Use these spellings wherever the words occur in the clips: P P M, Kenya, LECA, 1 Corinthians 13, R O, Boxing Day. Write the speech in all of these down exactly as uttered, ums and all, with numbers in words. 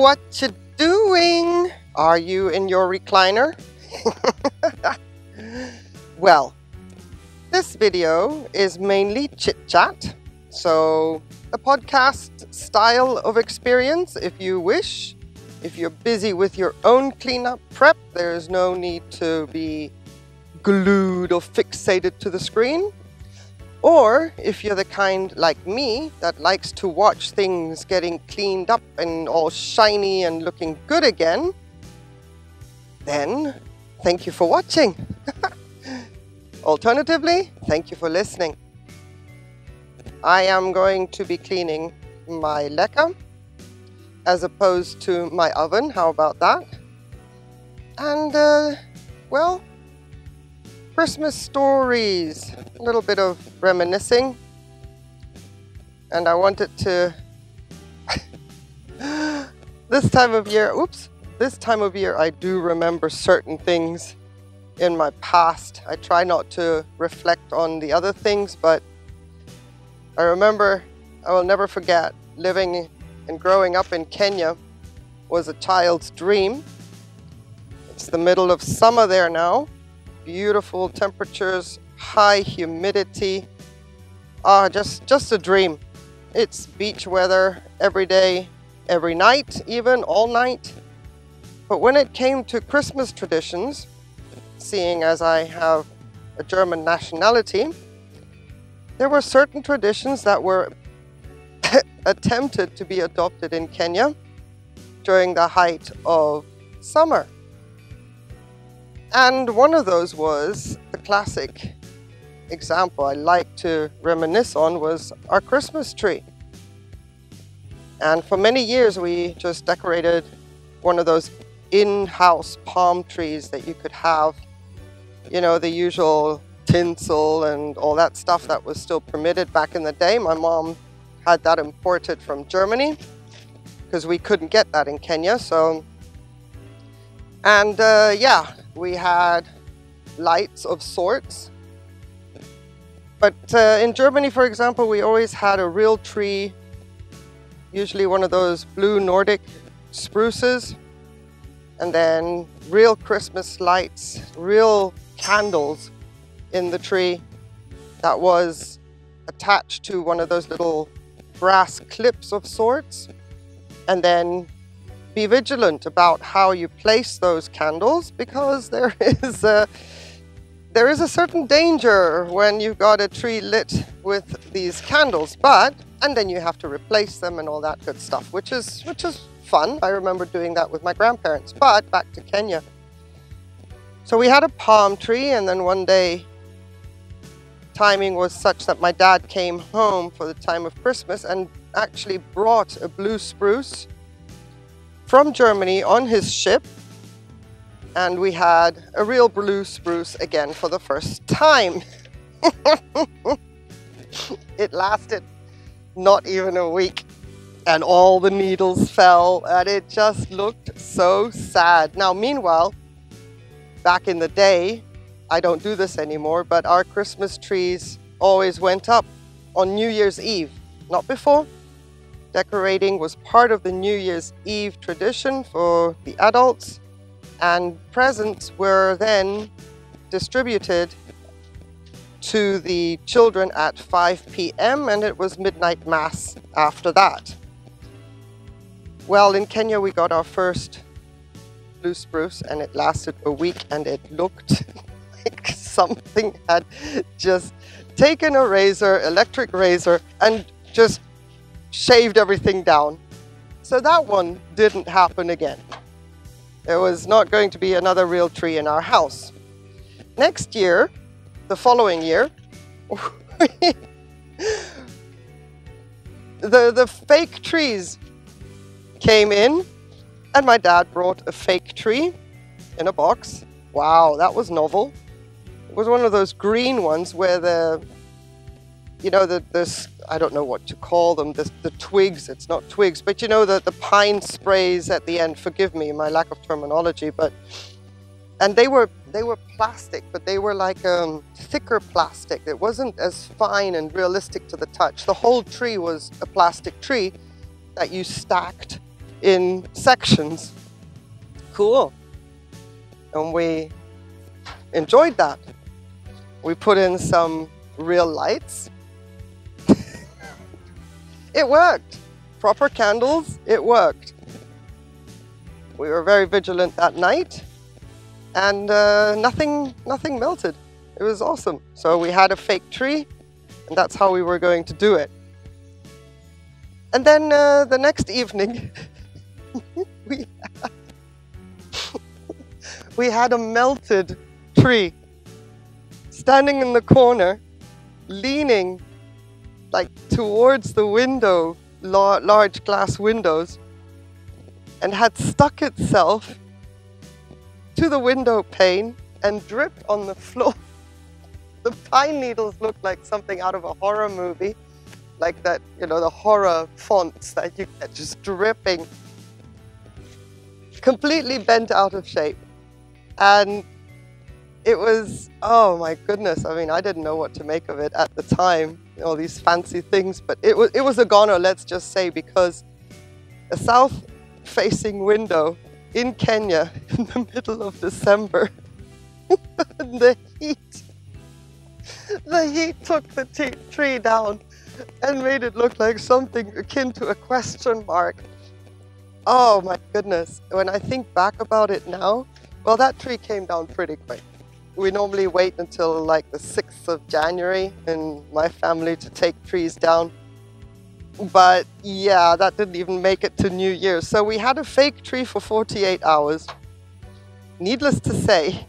what you're doing. Are you in your recliner? Well, this video is mainly chit-chat, so a podcast style of experience if you wish. If you're busy with your own cleanup prep, there's no need to be glued or fixated to the screen. Or if you're the kind like me that likes to watch things getting cleaned up and all shiny and looking good again, then thank you for watching. Alternatively, thank you for listening. I am going to be cleaning my LECA as opposed to my oven. How about that? And, uh, well, Christmas stories, a little bit of reminiscing, and I wanted to, this time of year, oops, this time of year I do remember certain things in my past. I try not to reflect on the other things, but I remember, I will never forget, living and growing up in Kenya was a child's dream. It's the middle of summer there now. Beautiful temperatures, high humidity, ah, just, just a dream. It's beach weather every day, every night, even all night. But when it came to Christmas traditions, seeing as I have a German nationality, there were certain traditions that were attempted to be adopted in Kenya during the height of summer. And one of those was the classic example I like to reminisce on was our Christmas tree. And for many years we just decorated one of those in-house palm trees that you could have, you know, the usual tinsel and all that stuff that was still permitted back in the day. My mom had that imported from Germany because we couldn't get that in Kenya. So, and uh, yeah. We had lights of sorts, but uh, in Germany, for example, we always had a real tree, usually one of those blue Nordic spruces, and then real Christmas lights, real candles in the tree that was attached to one of those little brass clips of sorts. And then be vigilant about how you place those candles, because there is a, there is a certain danger when you've got a tree lit with these candles, but, and then you have to replace them and all that good stuff, which is, which is fun. I remember doing that with my grandparents, but back to Kenya. So we had a palm tree, and then one day, timing was such that my dad came home for the time of Christmas and actually brought a blue spruce from Germany on his ship, and we had a real blue spruce again for the first time. It lasted not even a week, and all the needles fell, and it just looked so sad. Now, meanwhile, back in the day, I don't do this anymore, but our Christmas trees always went up on New Year's Eve, not before. Decorating was part of the New Year's Eve tradition for the adults, and presents were then distributed to the children at five p m and it was midnight mass after that. Well, in Kenya we got our first blue spruce, and it lasted a week, and it looked like something had just taken a razor, electric razor, and just shaved everything down. So that one didn't happen again. There was not going to be another real tree in our house. Next year, the following year, the, the fake trees came in, and my dad brought a fake tree in a box. Wow, that was novel. It was one of those green ones where the, you know, the, this, I don't know what to call them, the, the twigs, it's not twigs, but you know, the, the pine sprays at the end, forgive me, my lack of terminology, but, and they were, they were plastic, but they were like um, thicker plastic. It wasn't as fine and realistic to the touch. The whole tree was a plastic tree that you stacked in sections. Cool. And we enjoyed that. We put in some real lights. It worked. Proper candles, it worked. We were very vigilant that night, and uh, nothing, nothing melted. It was awesome. So we had a fake tree, and that's how we were going to do it. And then uh, the next evening, we, had we had a melted tree standing in the corner, leaning like towards the window, large glass windows, and had stuck itself to the window pane and dripped on the floor. The pine needles looked like something out of a horror movie, like that, you know, the horror fonts that you get just dripping, completely bent out of shape. And it was, oh my goodness, I mean, I didn't know what to make of it at the time, all these fancy things, but it was, it was a goner, let's just say, because a south-facing window in Kenya in the middle of December, the heat, the heat took the t tree down and made it look like something akin to a question mark. Oh my goodness, when I think back about it now, well, that tree came down pretty quick. We normally wait until like the sixth of January in my family to take trees down. But yeah, that didn't even make it to New Year's. So we had a fake tree for forty-eight hours. Needless to say,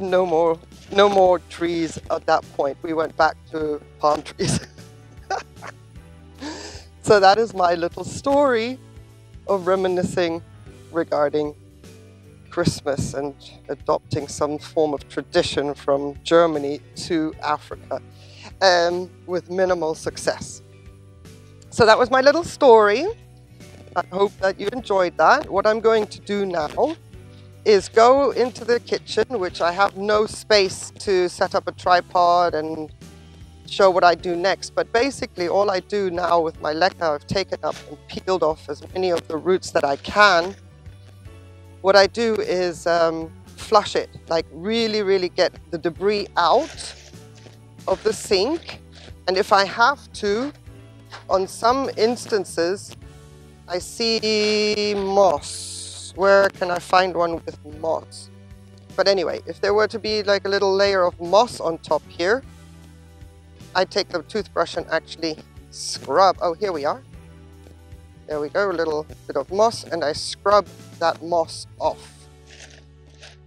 no more, no more trees at that point. We went back to palm trees. So that is my little story of reminiscing regarding Christmas and adopting some form of tradition from Germany to Africa, um, with minimal success. So that was my little story. I hope that you enjoyed that. What I'm going to do now is go into the kitchen, which I have no space to set up a tripod and show what I do next. But basically all I do now with my LECA, I've taken up and peeled off as many of the roots that I can. What I do is um, flush it, like really, really get the debris out of the sink. And if I have to, on some instances, I see moss. Where can I find one with moss? But anyway, if there were to be like a little layer of moss on top here, I take the toothbrush and actually scrub. Oh, here we are. There we go, a little bit of moss, and I scrub that moss off.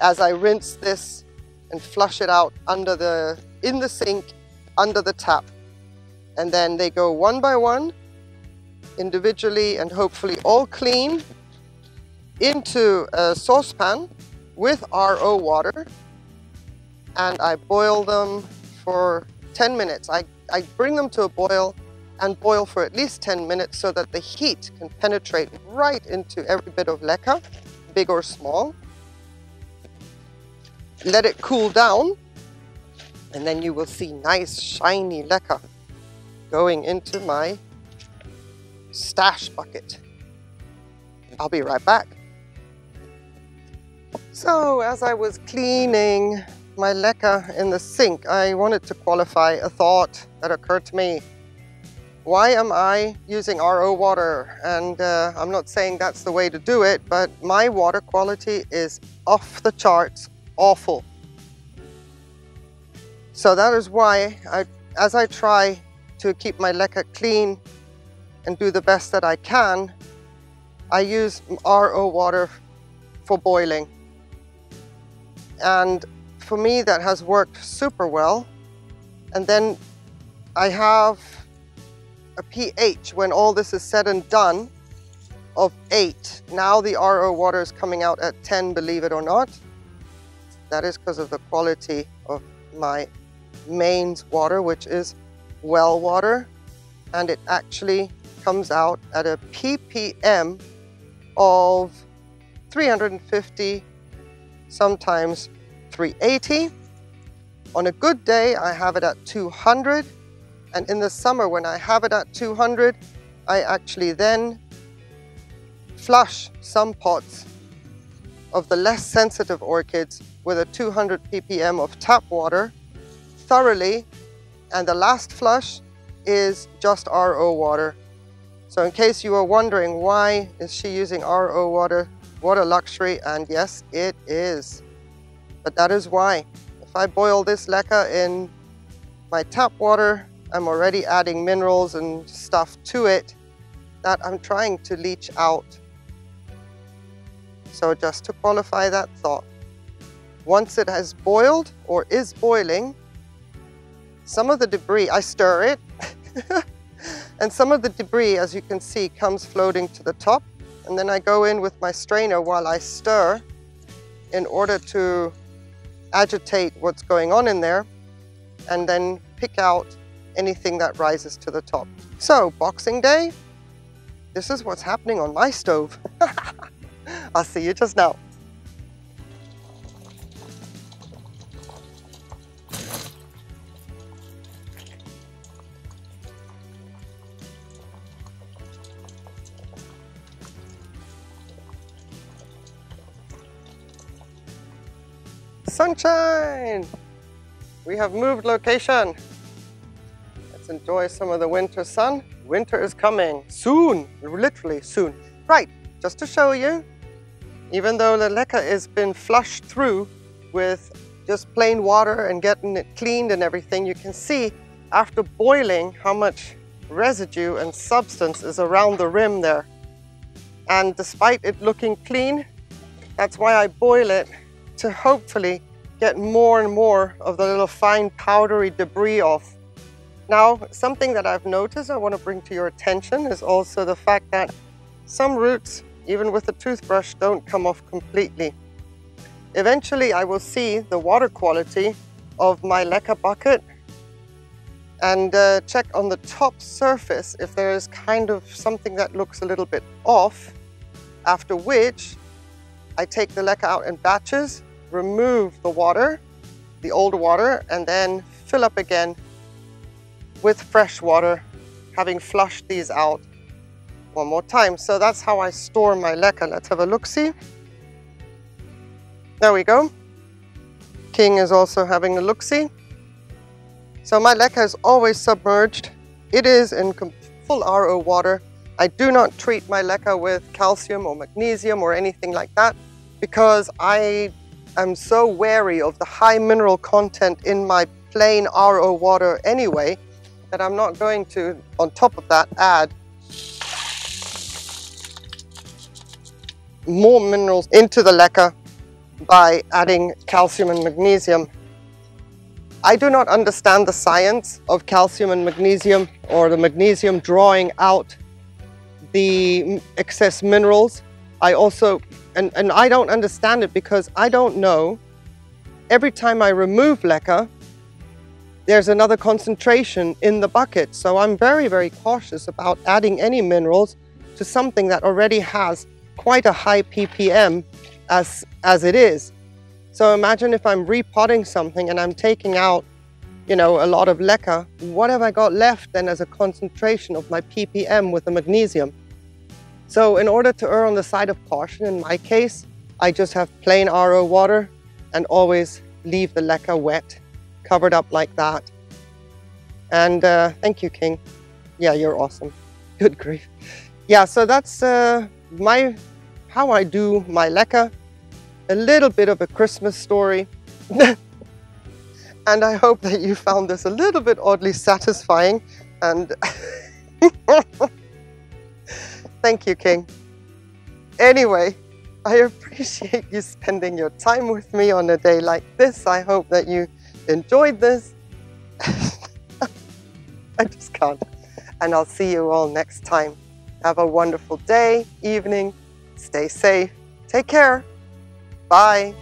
As I rinse this and flush it out under the, in the sink, under the tap. And then they go one by one, individually and hopefully all clean, into a saucepan with R O water. And I boil them for ten minutes. I, I bring them to a boil and boil for at least ten minutes so that the heat can penetrate right into every bit of LECA, big or small. Let it cool down, and then you will see nice shiny LECA going into my stash bucket. I'll be right back. So as I was cleaning my LECA in the sink, I wanted to qualify a thought that occurred to me. Why am I using R O water? And uh, I'm not saying that's the way to do it, but my water quality is off the charts, awful. So that is why, I, as I try to keep my LECA clean and do the best that I can, I use R O water for boiling. And for me, that has worked super well. And then I have a pH, when all this is said and done, of eight. Now the R O water is coming out at ten, believe it or not. That is because of the quality of my mains water, which is well water, and it actually comes out at a P P M of three hundred fifty, sometimes three eighty. On a good day, I have it at two hundred. And in the summer, when I have it at two hundred, I actually then flush some pots of the less sensitive orchids with a two hundred p p m of tap water thoroughly, and the last flush is just R O water. So in case you are wondering why is she using R O water, what a luxury, and yes it is. But that is why. If I boil this LECA in my tap water, I'm already adding minerals and stuff to it that I'm trying to leach out. So just to qualify that thought, once it has boiled or is boiling, some of the debris, I stir it, and some of the debris, as you can see, comes floating to the top, and then I go in with my strainer while I stir in order to agitate what's going on in there and then pick out anything that rises to the top. So Boxing Day, this is what's happening on my stove. I'll see you just now. Sunshine! We have moved location. Let's enjoy some of the winter sun. Winter is coming soon, literally soon. Right, just to show you, even though the LECA has been flushed through with just plain water and getting it cleaned and everything, you can see after boiling how much residue and substance is around the rim there. And despite it looking clean, that's why I boil it, to hopefully get more and more of the little fine powdery debris off. Now, something that I've noticed I want to bring to your attention is also the fact that some roots, even with a toothbrush, don't come off completely. Eventually, I will see the water quality of my LECA bucket and uh, check on the top surface if there is kind of something that looks a little bit off, after which I take the LECA out in batches, remove the water, the old water, and then fill up again with fresh water, having flushed these out one more time. So that's how I store my LECA. Let's have a look-see. There we go. King is also having a look-see. So my LECA is always submerged. It is in full R O water. I do not treat my LECA with calcium or magnesium or anything like that, because I am so wary of the high mineral content in my plain R O water anyway, that I'm not going to, on top of that, add more minerals into the LECA by adding calcium and magnesium. I do not understand the science of calcium and magnesium, or the magnesium drawing out the excess minerals. I also, and, and I don't understand it, because I don't know, every time I remove LECA, there's another concentration in the bucket. So I'm very, very cautious about adding any minerals to something that already has quite a high P P M as, as it is. So imagine if I'm repotting something and I'm taking out, you know, a lot of LECA, what have I got left then as a concentration of my P P M with the magnesium? So in order to err on the side of caution, in my case, I just have plain R O water and always leave the LECA wet, covered up like that. And uh, thank you, King. Yeah, you're awesome. Good grief. Yeah, so that's uh, my how I do my LECA. A little bit of a Christmas story. And I hope that you found this a little bit oddly satisfying, and thank you, King. Anyway, I appreciate you spending your time with me on a day like this. I hope that you enjoyed this. I just can't. And I'll see you all next time. Have a wonderful day, evening. Stay safe. Take care. Bye.